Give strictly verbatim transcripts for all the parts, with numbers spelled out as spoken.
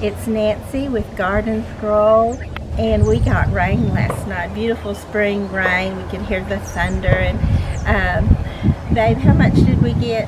It's Nancy with Garden Scroll, and we got rain last night. Beautiful spring rain. We could hear the thunder. And um, babe, how much did we get?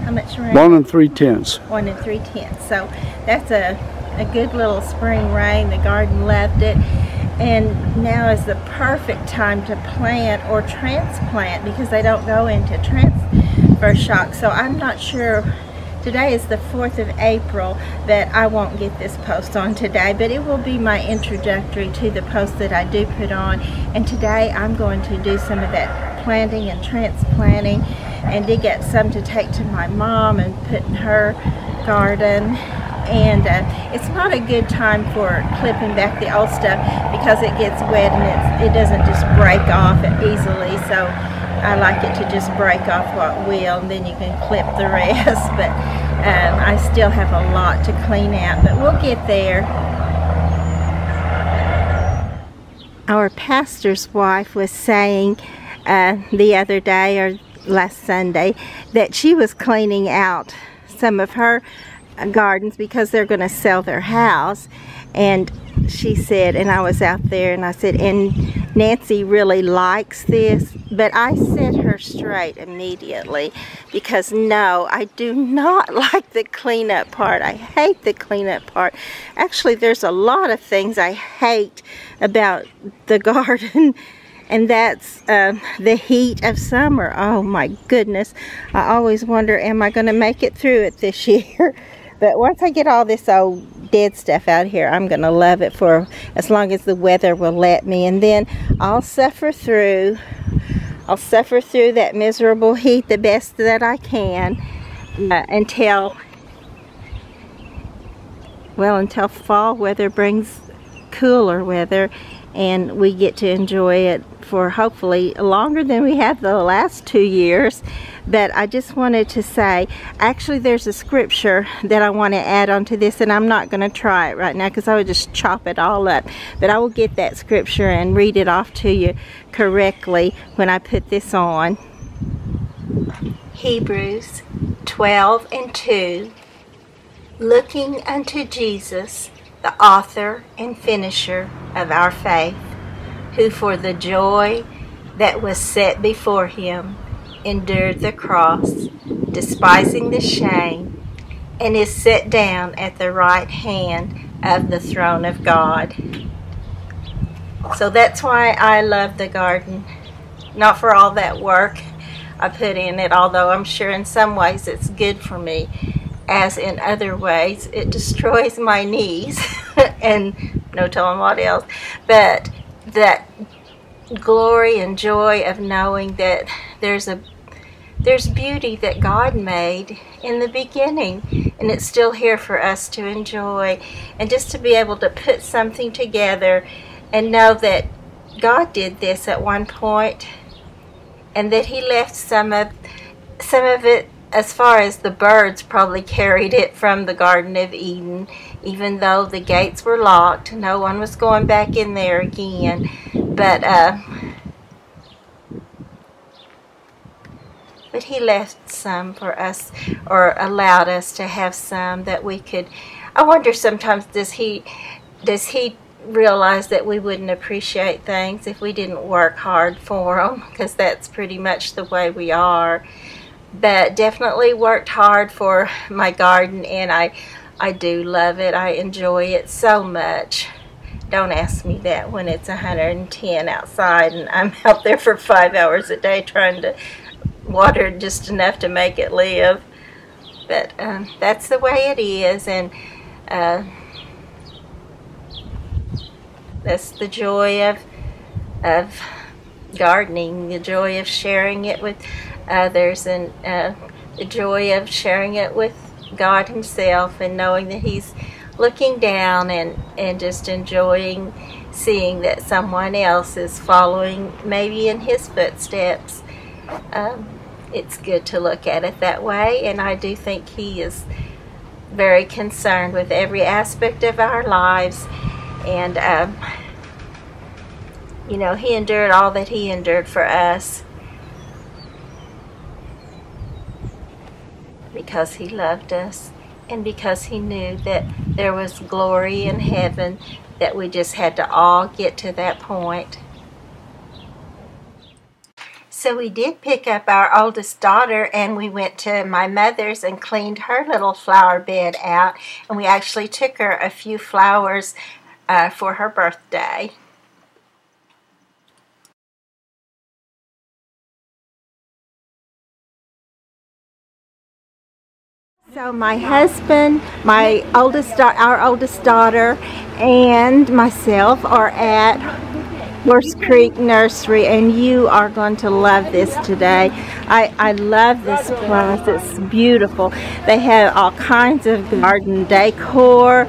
How much rain? One and three tenths. One and three tenths. So that's a, a good little spring rain. The garden loved it. And now is the perfect time to plant or transplant because they don't go into transfer shock. So I'm not sure. Today is the fourth of April that I won't get this post on today, but it will be my introductory to the post that I do put on. And today I'm going to do some of that planting and transplanting, and dig up some to take to my mom and put in her garden. And uh, it's not a good time for clipping back the old stuff because it gets wet and it's, it doesn't just break off easily. So I like it to just break off what will, and then you can clip the rest. But um, I still have a lot to clean out, but we'll get there. Our pastor's wife was saying uh, the other day, or last Sunday, that she was cleaning out some of her gardens because they're going to sell their house. And she said, and I was out there and I said, and Nancy really likes this, but I set her straight immediately because no, I do not like the cleanup part. I hate the cleanup part. Actually, there's a lot of things I hate about the garden. And that's um, the heat of summer. Oh my goodness. I always wonder, am I going to make it through it this year? But once I get all this old dead stuff out here, I'm going to love it for as long as the weather will let me. And then I'll suffer through. I'll suffer through that miserable heat the best that I can uh, until, well, until fall weather brings cooler weather. And we get to enjoy it for hopefully longer than we have the last two years. But I just wanted to say, actually there's a scripture that I want to add onto this, and I'm not going to try it right now because I would just chop it all up. But I will get that scripture and read it off to you correctly when I put this on. Hebrews twelve and two, looking unto Jesus, the author and finisher of our faith, who for the joy that was set before him endured the cross, despising the shame, and is set down at the right hand of the throne of God. So that's why I love the garden, not for all that work I put in it, although I'm sure in some ways it's good for me. As in other ways, it destroys my knees and no telling what else. But that glory and joy of knowing that there's a there's beauty that God made in the beginning, and it's still here for us to enjoy. And just to be able to put something together and know that God did this at one point, and that he left some of some of it, as far as the birds probably carried it from the Garden of Eden. Even though the gates were locked, no one was going back in there again. But uh, but he left some for us, or allowed us to have some that we could. I wonder sometimes, does he does he realize that we wouldn't appreciate things if we didn't work hard for them? Because that's pretty much the way we are. But definitely worked hard for my garden, and I I do love it. I enjoy it so much. Don't ask me that when it's one hundred and ten outside and I'm out there for five hours a day trying to water just enough to make it live. But um, that's the way it is, and uh, that's the joy of of gardening, the joy of sharing it with others, and uh, the joy of sharing it with God himself, and knowing that he's looking down and and just enjoying seeing that someone else is following maybe in his footsteps. Um, it's good to look at it that way, and I do think he is very concerned with every aspect of our lives. And um, you know, he endured all that he endured for us because he loved us, and because he knew that there was glory in heaven, that we just had to all get to that point. So we did pick up our oldest daughter, and we went to my mother's and cleaned her little flower bed out, and we actually took her a few flowers uh, for her birthday. So my husband, my oldest, our oldest daughter, and myself are at Horse Creek Nursery, and you are going to love this today. I, I love this place. It's beautiful. They have all kinds of garden decor.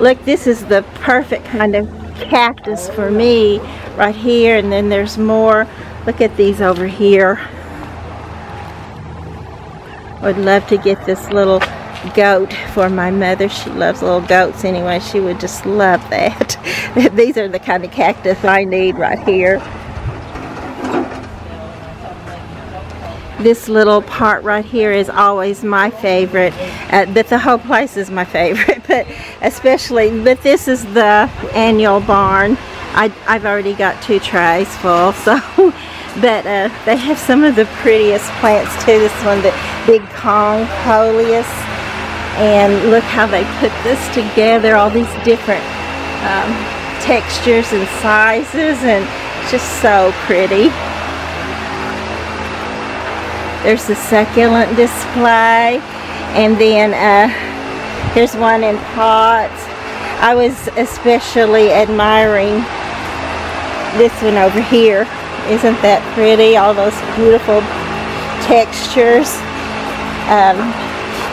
Look, this is the perfect kind of cactus for me right here, and then there's more. Look at these over here. I would love to get this little goat for my mother. She loves little goats anyway. She would just love that. These are the kind of cactus I need right here. This little part right here is always my favorite, uh, but the whole place is my favorite, but especially, but this is the annual barn. I, I've already got two trays full, so, but uh, they have some of the prettiest plants too. This one, the big Kong-poleus, and look how they put this together, all these different um, textures and sizes, and it's just so pretty. There's the succulent display, and then uh, here's one in pots. I was especially admiring this one over here. Isn't that pretty? All those beautiful textures. Um,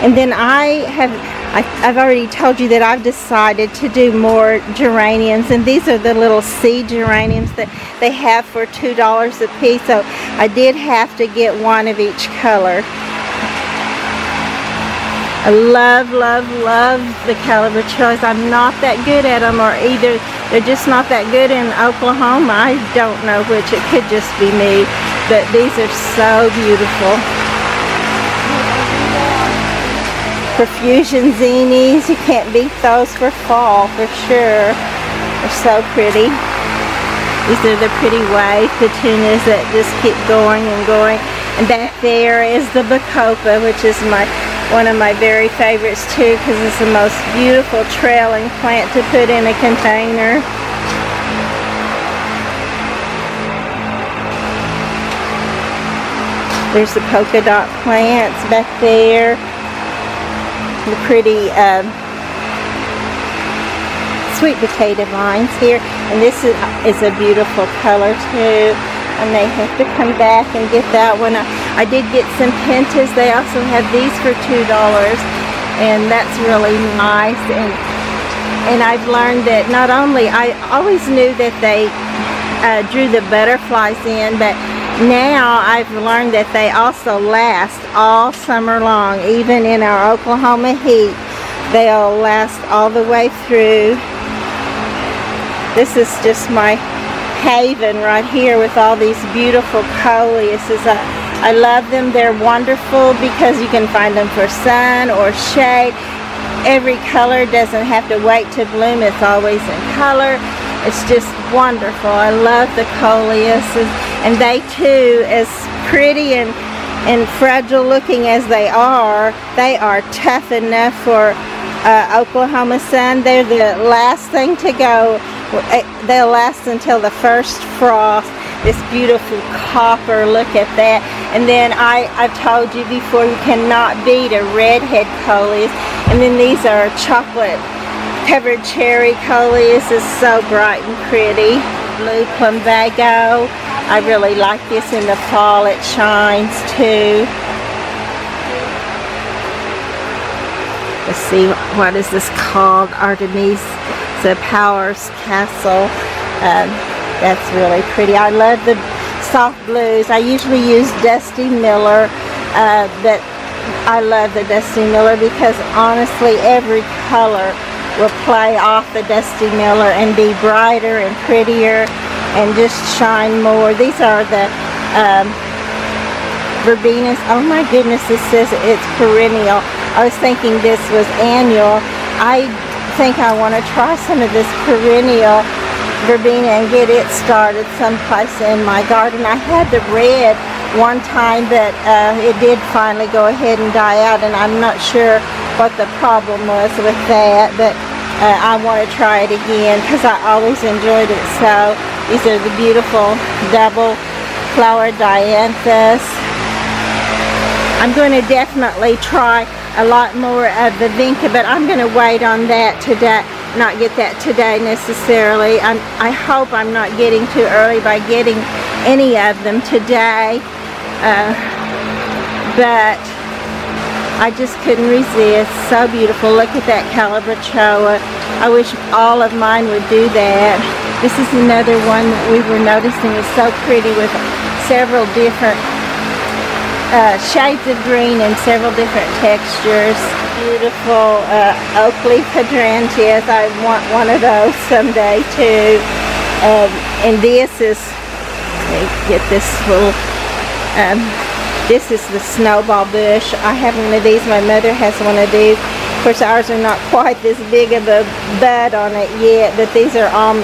and then I have, I, I've already told you that I've decided to do more geraniums. And these are the little seed geraniums that they have for two dollars a piece. So I did have to get one of each color. I love, love, love the Calibrachoas. I'm not that good at them, or either they're just not that good in Oklahoma. I don't know which. It could just be me. But these are so beautiful. Profusion Zinnies. You can't beat those for fall, for sure. They're so pretty. These are the pretty wave petunias that just keep going and going. And back there is the Bacopa, which is my one of my very favorites too, because it's the most beautiful trailing plant to put in a container. There's the polka dot plants back there. The pretty uh, sweet potato vines here. And this is, is a beautiful color too. I may have to come back and get that one. I, I did get some pentas. They also have these for two dollars, and that's really nice. And and I've learned that not only, I always knew that they uh, drew the butterflies in, but now I've learned that they also last all summer long. Even in our Oklahoma heat, they'll last all the way through. This is just my haven right here with all these beautiful coleuses. I, I love them. They're wonderful because you can find them for sun or shade. Every color doesn't have to wait to bloom. It's always in color. It's just wonderful. I love the coleuses, and they too, as pretty and and fragile looking as they are, they are tough enough for uh, Oklahoma sun. They're the last thing to go. They'll last until the first frost. This beautiful copper, look at that. And then I, I've told you before, you cannot beat a redhead coleus. And then these are chocolate covered cherry coleus. It's so bright and pretty. Blue plumbago. I really like this in the fall. It shines too. Let's see, what is this called? Artemisia. The Powers Castle. Um, that's really pretty. I love the soft blues. I usually use Dusty Miller, uh, but I love the Dusty Miller because honestly every color will play off the Dusty Miller and be brighter and prettier and just shine more. These are the um, verbenas. Oh my goodness, it says it's perennial. I was thinking this was annual. I think I want to try some of this perennial verbena and get it started someplace in my garden. I had the red one time, but uh, it did finally go ahead and die out, and I'm not sure what the problem was with that, but uh, I want to try it again because I always enjoyed it. So these are the beautiful double flower dianthus. I'm going to definitely try a lot more of the vinca, but I'm going to wait on that today, not get that today necessarily. I'm, I hope I'm not getting too early by getting any of them today, uh, but I just couldn't resist. So beautiful. Look at that Calibrachoa. I wish all of mine would do that. This is another one that we were noticing is so pretty, with several different uh, shades of green and several different textures. Beautiful uh, oak leaf hydrangeas. I want one of those someday too. Um, and this is, let me get this little, um, this is the snowball bush. I have one of these. My mother has one of these. Of course, ours are not quite this big of a bud on it yet, but these are um,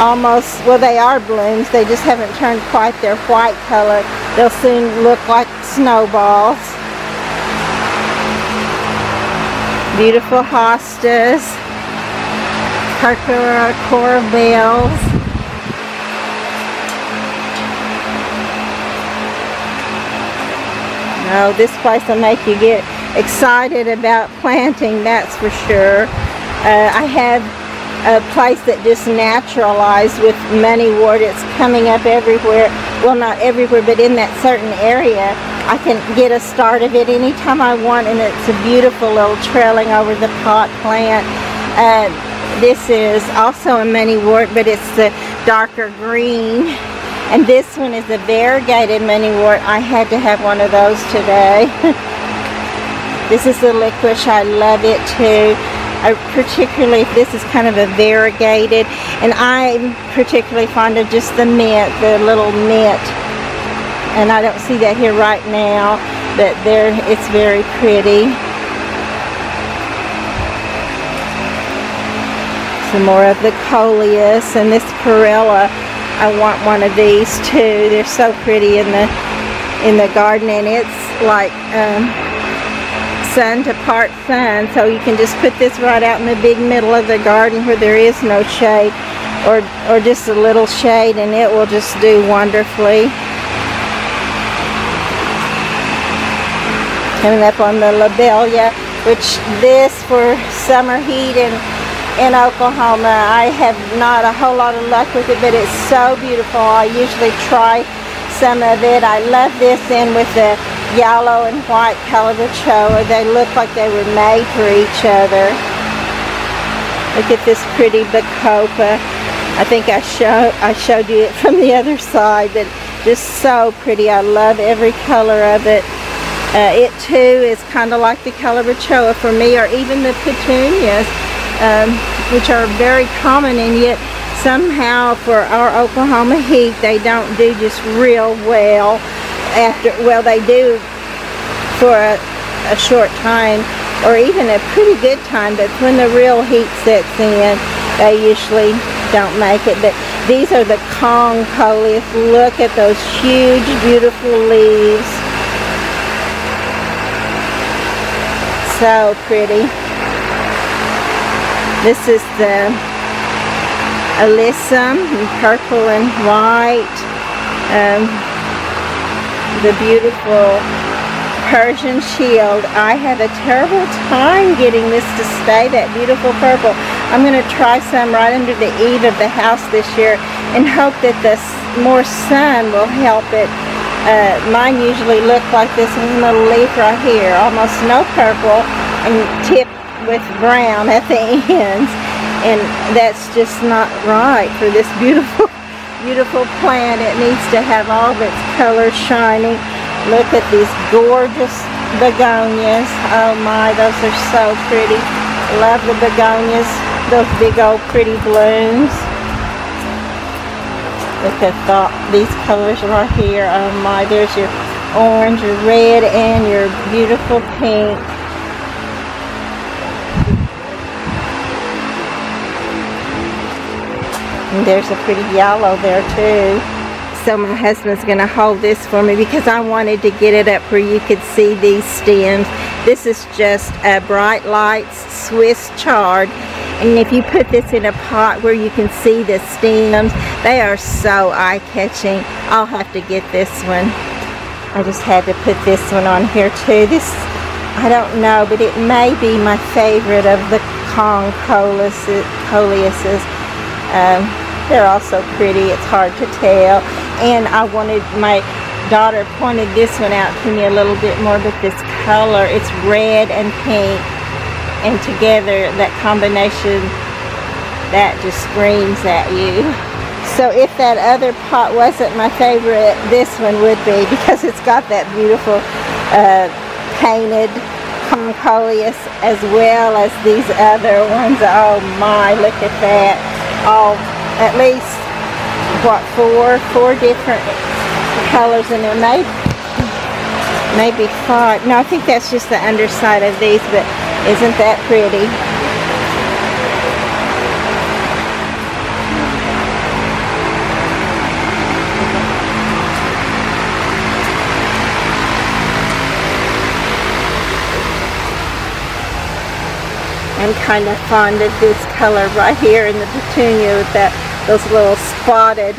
almost, well, they are blooms. They just haven't turned quite their white color. They'll soon look like snowballs. Beautiful hostas, purpura corbels. Oh, this place will make you get excited about planting, that's for sure. Uh, I have a place that just naturalized with moneywort. It's coming up everywhere. Well, not everywhere, but in that certain area. I can get a start of it anytime I want, and it's a beautiful little trailing over the pot plant. Uh, this is also a moneywort, but it's the darker green. And this one is a variegated moneywort. I had to have one of those today. This is the licorice. I love it too. I particularly, this is kind of a variegated, and I'm particularly fond of just the mint, the little mint. And I don't see that here right now, but there, it's very pretty. Some more of the coleus, and this perilla, I want one of these too. They're so pretty in the in the garden, and it's like um, sun to part sun, so you can just put this right out in the big middle of the garden where there is no shade, or or just a little shade, and it will just do wonderfully. Coming up on the lobelia, which this for summer heat in, in Oklahoma, I have not a whole lot of luck with it, but it's so beautiful. I usually try some of it. I love this in with the yellow and white Calibrachoa. They look like they were made for each other. Look at this pretty Bacopa. I think I, show, I showed you it from the other side, but just so pretty. I love every color of it. Uh, it too is kind of like the Calibrachoa for me, or even the petunias, um, which are very common, and yet somehow for our Oklahoma heat they don't do just real well after, well they do for a, a short time or even a pretty good time, but when the real heat sets in they usually don't make it. But these are the Kong-poleus. Look at those huge beautiful leaves. So pretty. This is the alyssum, purple and white. Um, the beautiful Persian shield. I have a terrible time getting this to stay that beautiful purple. I'm going to try some right under the eave of the house this year and hope that the more sun will help it. Uh, mine usually look like this little leaf right here, almost no purple and tipped with brown at the ends, and that's just not right for this beautiful beautiful plant. It needs to have all of its colors shining. Look at these gorgeous begonias. Oh my, those are so pretty. Love the begonias, those big old pretty blooms. Look at the, these colors right here. Oh my, there's your orange, your red, and your beautiful pink. And there's a pretty yellow there too. So my husband's going to hold this for me because I wanted to get it up where you could see these stems. This is just a bright lights Swiss chard. And if you put this in a pot where you can see the stems, they are so eye-catching. I'll have to get this one. I just had to put this one on here too. This, I don't know, but it may be my favorite of the Kong-poleuses. Um, they're also pretty. It's hard to tell. And I wanted, my daughter pointed this one out to me a little bit more, but this color, it's red and pink, and together that combination, that just screams at you. So if that other pot wasn't my favorite, this one would be, because it's got that beautiful uh, painted Kong-poleus as well as these other ones. Oh my, look at that. All at least what four four different colors in there, maybe maybe five. No, I think that's just the underside of these, but isn't that pretty? I'm kind of fond of this color right here in the petunia with that, those little spotted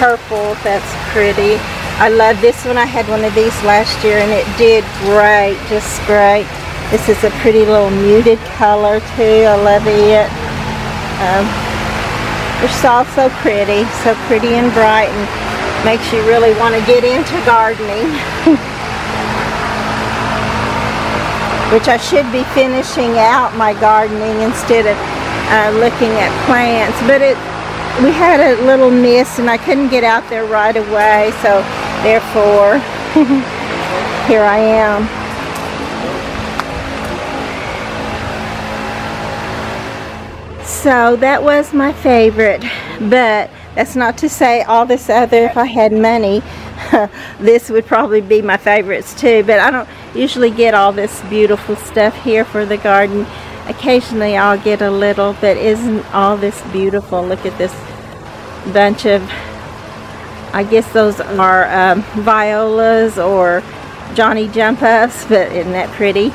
purple. That's pretty. I love this one. I had one of these last year and it did great, just great. This is a pretty little muted color too. I love it. Um, it's all so pretty, so pretty and bright, and makes you really want to get into gardening. Which I should be finishing out my gardening instead of uh, looking at plants. But it, we had a little miss and I couldn't get out there right away, so therefore here I am. So that was my favorite, but that's not to say all this other, if I had money, this would probably be my favorites too, but I don't usually get all this beautiful stuff here for the garden. Occasionally I'll get a little, but isn't all this beautiful? Look at this bunch of, I guess those are um, violas or Johnny Jump Ups, but isn't that pretty?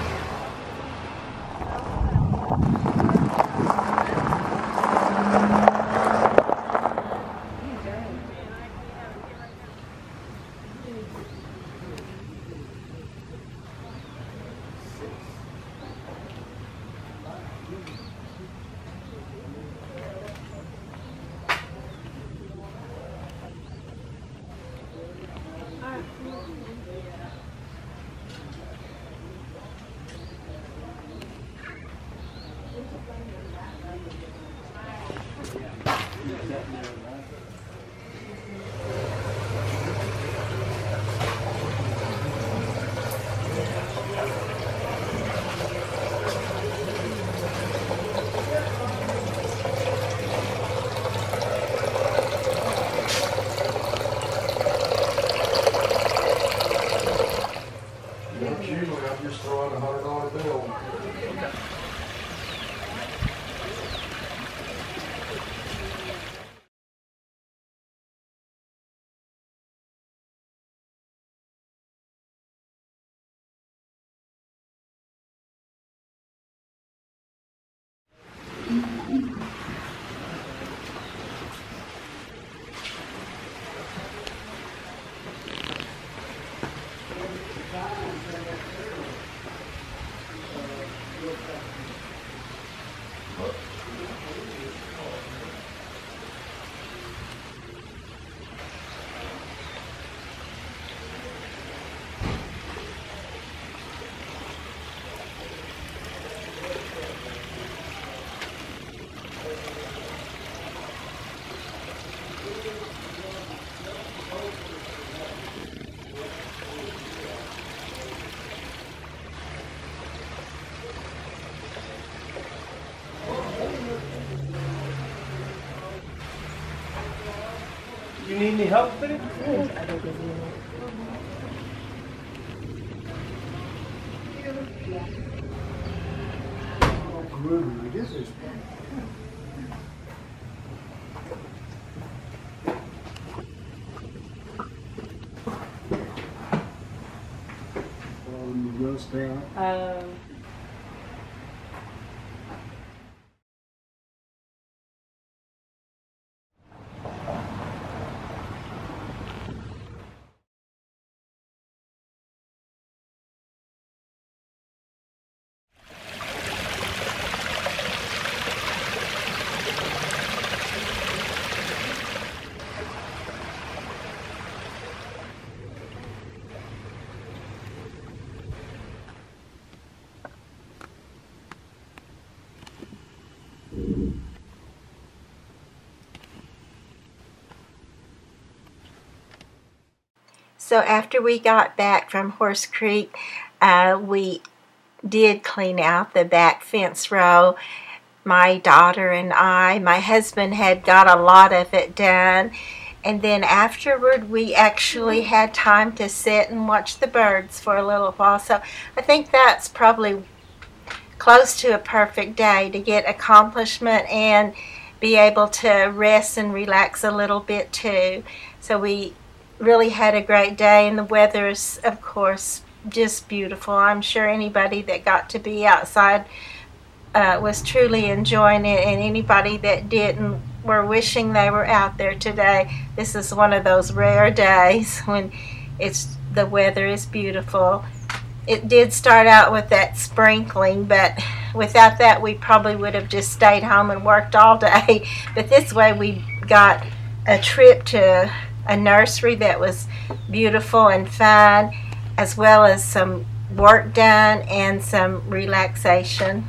You need any help with it? Yes, I don't give you any help. Yeah. How groovy this is. Um, So after we got back from Horse Creek, uh, we did clean out the back fence row. My daughter and I, my husband had got a lot of it done. And then afterward, we actually had time to sit and watch the birds for a little while. So I think that's probably close to a perfect day to get accomplishment and be able to rest and relax a little bit too. So we really had a great day, and the weather is, of course, just beautiful. I'm sure anybody that got to be outside uh, was truly enjoying it, and anybody that didn't were wishing they were out there today. This is one of those rare days when it's the weather is beautiful. It did start out with that sprinkling, but without that we probably would have just stayed home and worked all day. But this way we got a trip to a nursery that was beautiful and fun, as well as some work done and some relaxation.